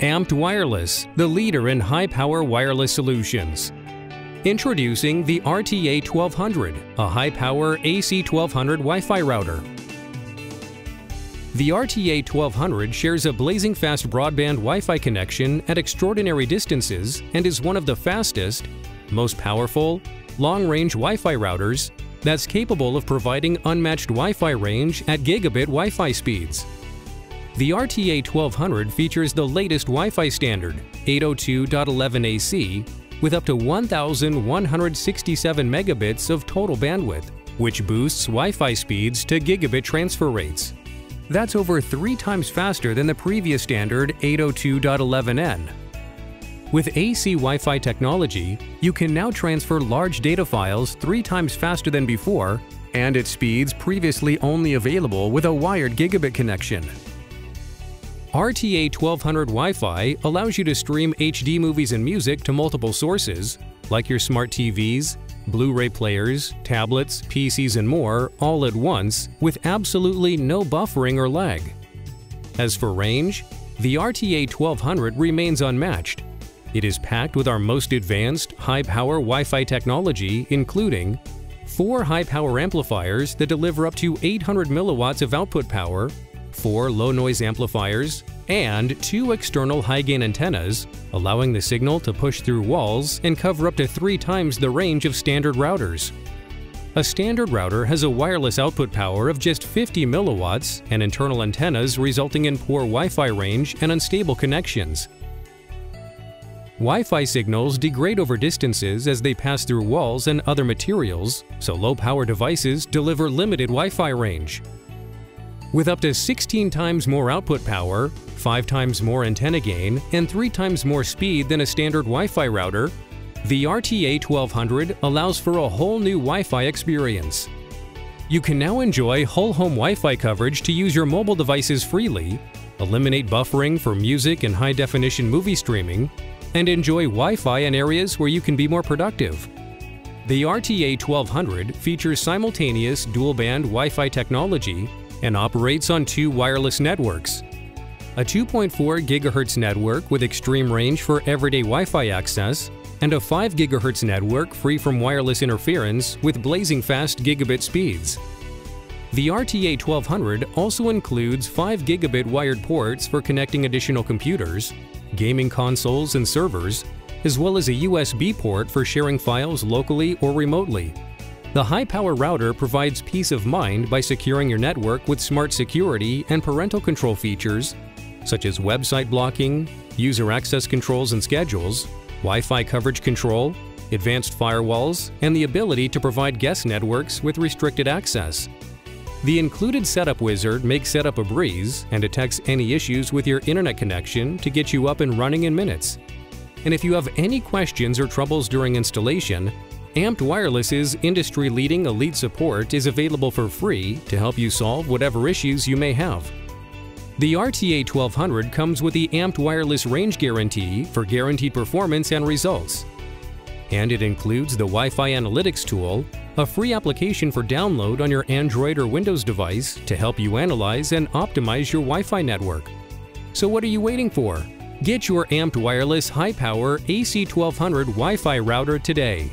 Amped Wireless, the leader in high-power wireless solutions. Introducing the RTA1200, a high-power AC1200 Wi-Fi router. The RTA1200 shares a blazing-fast broadband Wi-Fi connection at extraordinary distances and is one of the fastest, most powerful, long-range Wi-Fi routers that's capable of providing unmatched Wi-Fi range at gigabit Wi-Fi speeds. The RTA1200 features the latest Wi-Fi standard, 802.11ac, with up to 1,167 megabits of total bandwidth, which boosts Wi-Fi speeds to gigabit transfer rates. That's over 3 times faster than the previous standard, 802.11n. With AC Wi-Fi technology, you can now transfer large data files 3 times faster than before and at speeds previously only available with a wired gigabit connection. RTA1200 Wi-Fi allows you to stream HD movies and music to multiple sources, like your smart TVs, Blu-ray players, tablets, PCs, and more, all at once with absolutely no buffering or lag. As for range, the RTA1200 remains unmatched. It is packed with our most advanced high-power Wi-Fi technology, including 4 high-power amplifiers that deliver up to 800 milliwatts of output power, 4 low-noise amplifiers, and 2 external high-gain antennas, allowing the signal to push through walls and cover up to 3 times the range of standard routers. A standard router has a wireless output power of just 50 milliwatts and internal antennas resulting in poor Wi-Fi range and unstable connections. Wi-Fi signals degrade over distances as they pass through walls and other materials, so low-power devices deliver limited Wi-Fi range. With up to 16 times more output power, 5 times more antenna gain, and 3 times more speed than a standard Wi-Fi router, the RTA1200 allows for a whole new Wi-Fi experience. You can now enjoy whole-home Wi-Fi coverage to use your mobile devices freely, eliminate buffering for music and high-definition movie streaming, and enjoy Wi-Fi in areas where you can be more productive. The RTA1200 features simultaneous dual-band Wi-Fi technology and operates on 2 wireless networks. A 2.4 GHz network with extreme range for everyday Wi-Fi access, and a 5 GHz network free from wireless interference with blazing fast gigabit speeds. The RTA1200 also includes 5 gigabit wired ports for connecting additional computers, gaming consoles and servers, as well as a USB port for sharing files locally or remotely. The high-power router provides peace of mind by securing your network with smart security and parental control features, such as website blocking, user access controls and schedules, Wi-Fi coverage control, advanced firewalls, and the ability to provide guest networks with restricted access. The included setup wizard makes setup a breeze and detects any issues with your internet connection to get you up and running in minutes. And if you have any questions or troubles during installation, Amped Wireless's industry-leading elite support is available for free to help you solve whatever issues you may have. The RTA1200 comes with the Amped Wireless Range Guarantee for guaranteed performance and results. And it includes the Wi-Fi Analytics tool, a free application for download on your Android or Windows device to help you analyze and optimize your Wi-Fi network. So what are you waiting for? Get your Amped Wireless high-power AC1200 Wi-Fi router today.